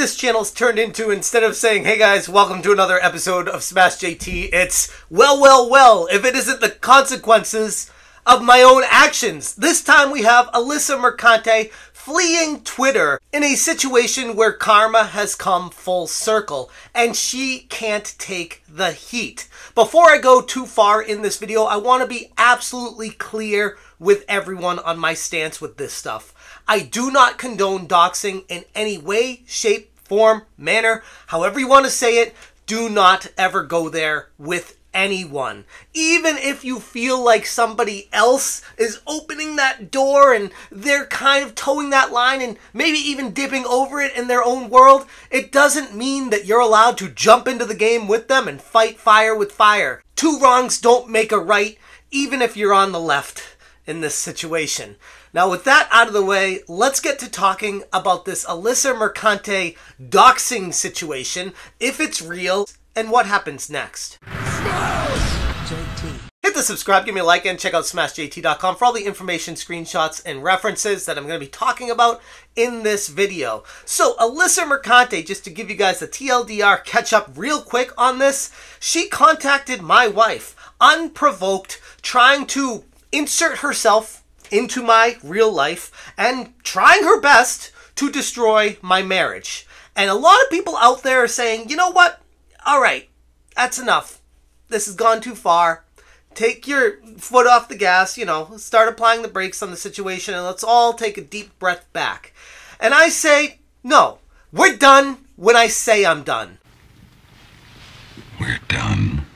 this channel's turned into, instead of saying, hey guys, welcome to another episode of Smash JT, it's, well, if it isn't the consequences of my own actions. This time we have Alyssa Mercante fleeing Twitter in a situation where karma has come full circle, and she can't take the heat. Before I go too far in this video, I want to be absolutely clear with everyone on my stance with this stuff. I do not condone doxing in any way, shape, form, manner, however you want to say it. Do not ever go there with anyone. Even if you feel like somebody else is opening that door and they're kind of towing that line and maybe even dipping over it in their own world, it doesn't mean that you're allowed to jump into the game with them and fight fire with fire. Two wrongs don't make a right, even if you're on the left in this situation. Now with that out of the way, let's get to talking about this Alyssa Mercante doxing situation, if it's real, and what happens next. JT. Hit the subscribe, give me a like, and check out smashjt.com for all the information, screenshots, and references that I'm going to be talking about in this video. So Alyssa Mercante, just to give you guys the TLDR catch up real quick on this, she contacted my wife, unprovoked, trying to insert herself into my real life and trying her best to destroy my marriage. And a lot of people out there are saying, you know what? All right, that's enough. This has gone too far. Take your foot off the gas, you know, start applying the brakes on the situation, and let's all take a deep breath back. And I say, no, we're done when I say I'm done. We're done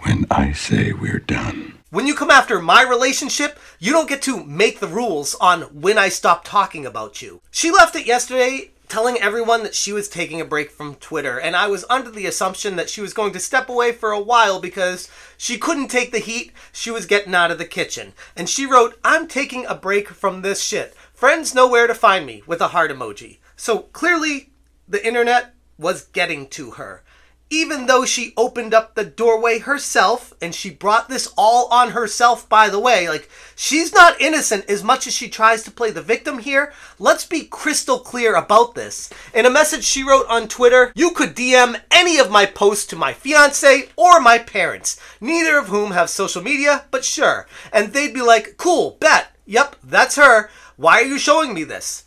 when I say we're done. When you come after my relationship, you don't get to make the rules on when I stop talking about you. She left it yesterday telling everyone that she was taking a break from Twitter, and I was under the assumption that she was going to step away for a while because she couldn't take the heat, she was getting out of the kitchen. And she wrote, "I'm taking a break from this shit. Friends know where to find me," with a heart emoji. So clearly, the internet was getting to her. Even though she opened up the doorway herself, and she brought this all on herself, by the way, like, she's not innocent as much as she tries to play the victim here. Let's be crystal clear about this. In a message she wrote on Twitter, "You could DM any of my posts to my fiance or my parents, neither of whom have social media, but sure. And they'd be like, cool, bet, yep, that's her. Why are you showing me this?"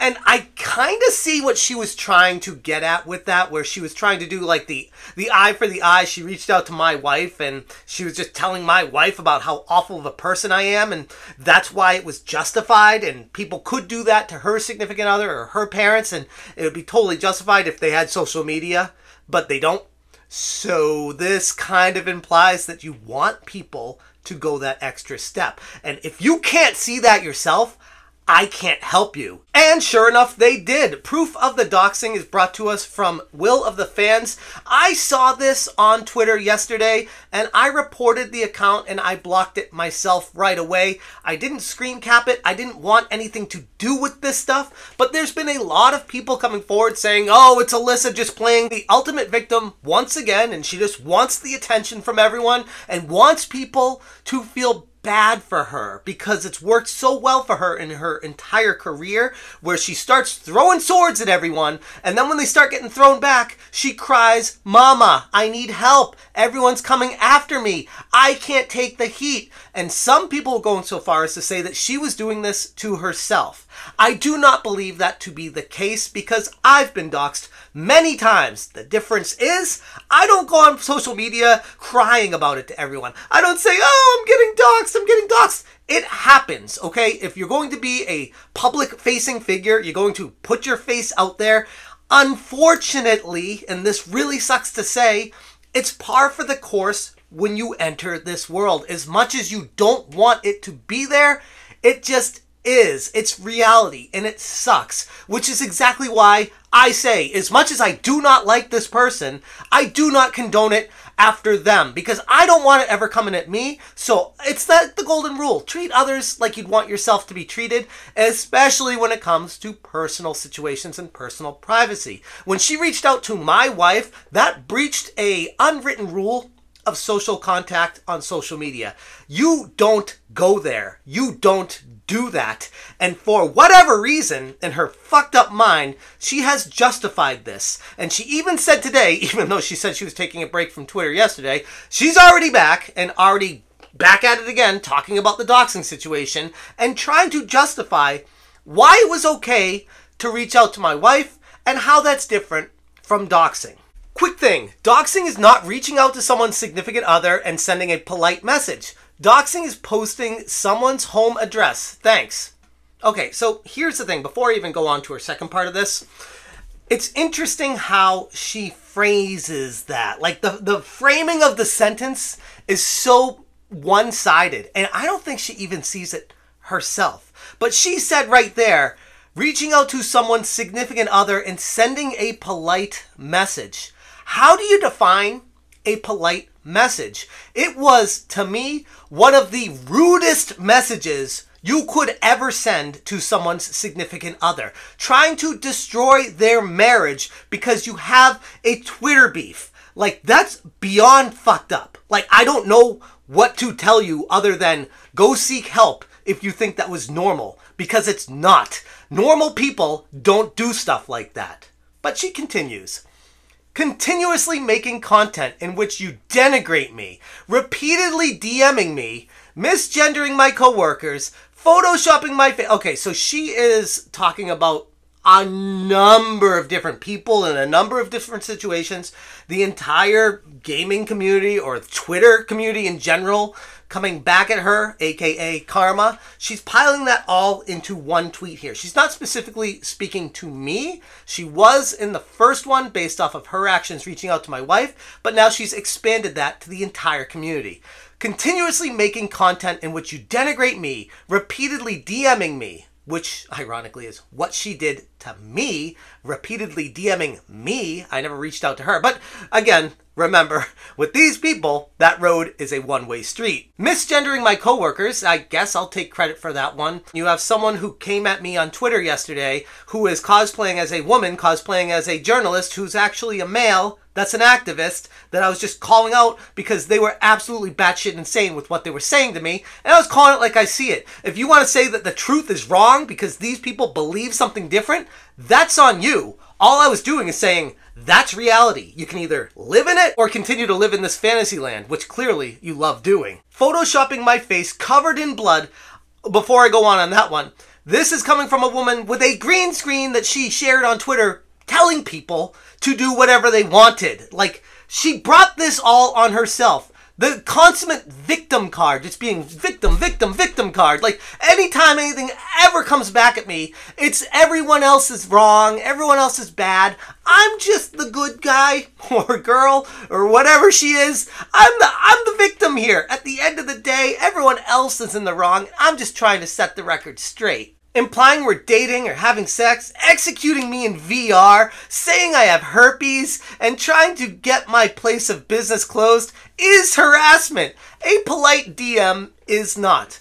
And I kind of see what she was trying to get at with that, where she was trying to do like the eye for the eye. She reached out to my wife and she was just telling my wife about how awful of a person I am, and that's why it was justified, and people could do that to her significant other or her parents, and it would be totally justified if they had social media, but they don't. So this kind of implies that you want people to go that extra step. And if you can't see that yourself, I can't help you. And sure enough, they did. Proof of the doxing is brought to us from Will of the Fans. I saw this on Twitter yesterday, and I reported the account, and I blocked it myself right away. I didn't screen cap it. I didn't want anything to do with this stuff, but there's been a lot of people coming forward saying, oh, it's Alyssa just playing the ultimate victim once again, and she just wants the attention from everyone and wants people to feel bad for her because it's worked so well for her in her entire career, where she starts throwing swords at everyone, and then when they start getting thrown back, she cries, "Mama, I need help. Everyone's coming after me. I can't take the heat." And some people are going so far as to say that she was doing this to herself. I do not believe that to be the case because I've been doxxed many times. The difference is I don't go on social media crying about it to everyone. I don't say, oh, I'm getting doxxed. I'm getting doxxed. It happens, okay? If you're going to be a public-facing figure, you're going to put your face out there. Unfortunately, and this really sucks to say, it's par for the course when you enter this world. As much as you don't want it to be there, it just is. It's reality, and it sucks, which is exactly why I say, as much as I do not like this person, I do not condone it after them, because I don't want it ever coming at me. So it's that the golden rule: treat others like you'd want yourself to be treated, especially when it comes to personal situations and personal privacy. When she reached out to my wife, that breached a unwritten rule of social contact on social media. You don't go there. You don't do that. And for whatever reason, in her fucked up mind, she has justified this. And she even said today, even though she said she was taking a break from Twitter yesterday, she's already back and already back at it again, talking about the doxing situation and trying to justify why it was okay to reach out to my wife and how that's different from doxing. Quick thing, doxing is not reaching out to someone's significant other and sending a polite message. Doxing is posting someone's home address. Thanks. Okay, so here's the thing. Before I even go on to her second part of this, it's interesting how she phrases that. Like the framing of the sentence is so one-sided, and I don't think she even sees it herself. But she said right there, reaching out to someone's significant other and sending a polite message. How do you define a polite message? It was, to me, one of the rudest messages you could ever send to someone's significant other. Trying to destroy their marriage because you have a Twitter beef. Like, that's beyond fucked up. Like, I don't know what to tell you other than go seek help if you think that was normal, because it's not. Normal people don't do stuff like that. But she continues. Continuously making content in which you denigrate me, repeatedly DMing me, misgendering my coworkers, photoshopping my face. Okay, so she is talking about a number of different people in a number of different situations. The entire gaming community or Twitter community in general coming back at her, aka karma. She's piling that all into one tweet here. She's not specifically speaking to me. She was in the first one based off of her actions reaching out to my wife, but now she's expanded that to the entire community. Continuously making content in which you denigrate me, repeatedly DMing me, which ironically is what she did to me, repeatedly DMing me. I never reached out to her, but again, remember, with these people, that road is a one-way street. Misgendering my coworkers, I guess I'll take credit for that one. You have someone who came at me on Twitter yesterday who is cosplaying as a woman, cosplaying as a journalist who's actually a male that's an activist that I was just calling out because they were absolutely batshit insane with what they were saying to me, and I was calling it like I see it. If you want to say that the truth is wrong because these people believe something different, that's on you. All I was doing is saying, that's reality. You can either live in it or continue to live in this fantasy land, which clearly you love doing. Photoshopping my face covered in blood. Before I go on that one, this is coming from a woman with a green screen that she shared on Twitter telling people to do whatever they wanted. Like, she brought this all on herself. The consummate victim card. It's being victim card. Like, anytime anything ever comes back at me, it's everyone else is wrong, everyone else is bad. I'm just the good guy or girl or whatever she is. I'm the victim here. At the end of the day, everyone else is in the wrong. I'm just trying to set the record straight. Implying we're dating or having sex, executing me in VR, saying I have herpes, and trying to get my place of business closed is harassment. A polite DM is not.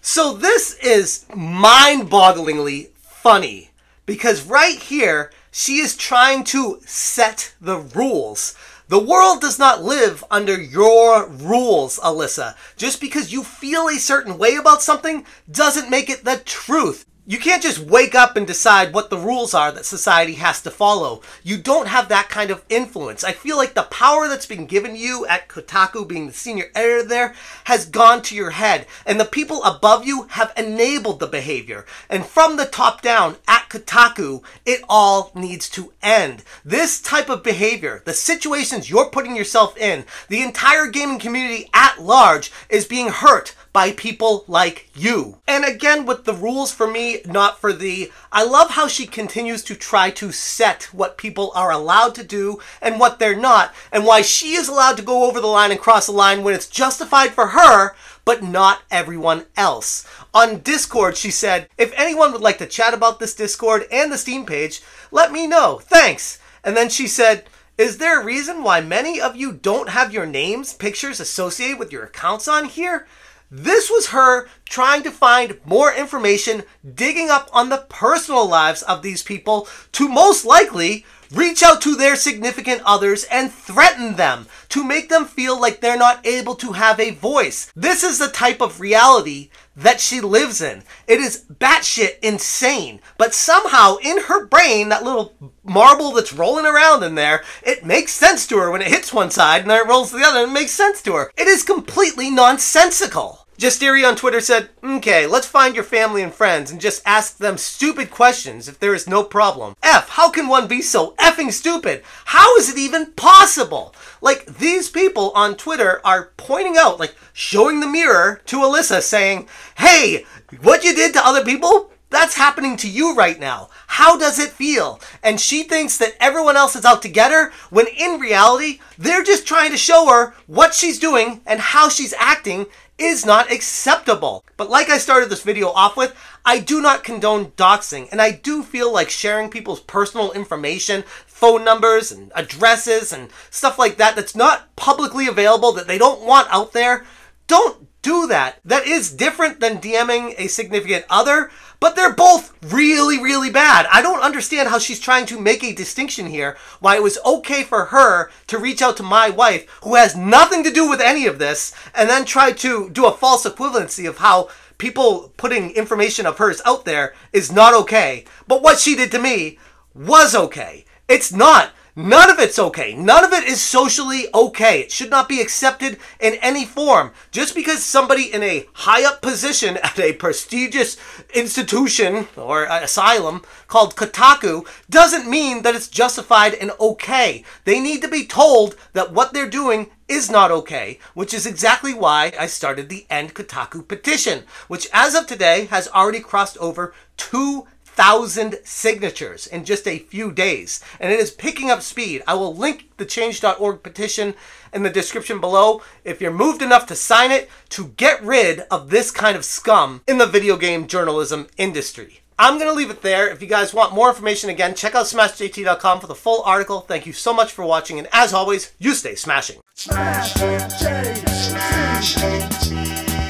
So this is mind-bogglingly funny because right here, she is trying to set the rules. The world does not live under your rules, Alyssa. Just because you feel a certain way about something doesn't make it the truth. You can't just wake up and decide what the rules are that society has to follow. You don't have that kind of influence. I feel like the power that's been given you at Kotaku, being the senior editor there, has gone to your head. And the people above you have enabled the behavior. And from the top down at Kotaku, it all needs to end. This type of behavior, the situations you're putting yourself in, the entire gaming community at large is being hurt by people like you. And again, with the rules for me, not for thee, I love how she continues to try to set what people are allowed to do and what they're not, and why she is allowed to go over the line and cross the line when it's justified for her, but not everyone else. On Discord, she said, if anyone would like to chat about this Discord and the Steam page, let me know, thanks. And then she said, is there a reason why many of you don't have your names, pictures associated with your accounts on here? This was her trying to find more information, digging up on the personal lives of these people to most likely reach out to their significant others and threaten them to make them feel like they're not able to have a voice. This is the type of reality that she lives in. It is batshit insane, but somehow in her brain, that little marble that's rolling around in there, it makes sense to her when it hits one side and then it rolls to the other and it makes sense to her. It is completely nonsensical. Justeria on Twitter said, "Okay, let's find your family and friends and just ask them stupid questions if there is no problem. F, how can one be so effing stupid? How is it even possible?" Like, these people on Twitter are pointing out, like, showing the mirror to Alyssa saying, "Hey, what you did to other people? That's happening to you right now. How does it feel?" And she thinks that everyone else is out to get her, when in reality, they're just trying to show her what she's doing and how she's acting is not acceptable. But like I started this video off with, I do not condone doxing, and I do feel like sharing people's personal information, phone numbers and addresses and stuff like that that's not publicly available, that they don't want out there. Don't do that. That is different than DMing a significant other, but they're both really, really bad. I don't understand how she's trying to make a distinction here, why it was okay for her to reach out to my wife, who has nothing to do with any of this, and then try to do a false equivalency of how people putting information of hers out there is not okay. But what she did to me was okay. It's not. None of it's okay. None of it is socially okay. It should not be accepted in any form. Just because somebody in a high-up position at a prestigious institution or asylum called Kotaku doesn't mean that it's justified and okay. They need to be told that what they're doing is not okay, which is exactly why I started the End Kotaku petition, which as of today has already crossed over 2,000 signatures in just a few days, and it is picking up speed. I will link the change.org petition in the description below if you're moved enough to sign it to get rid of this kind of scum in the video game journalism industry. I'm gonna leave it there. If you guys want more information, again, check out smashjt.com for the full article. Thank you so much for watching, and as always, you stay smashing. Smash JT, Smash JT,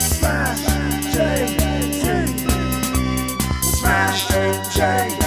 Smash JT. Smash JT.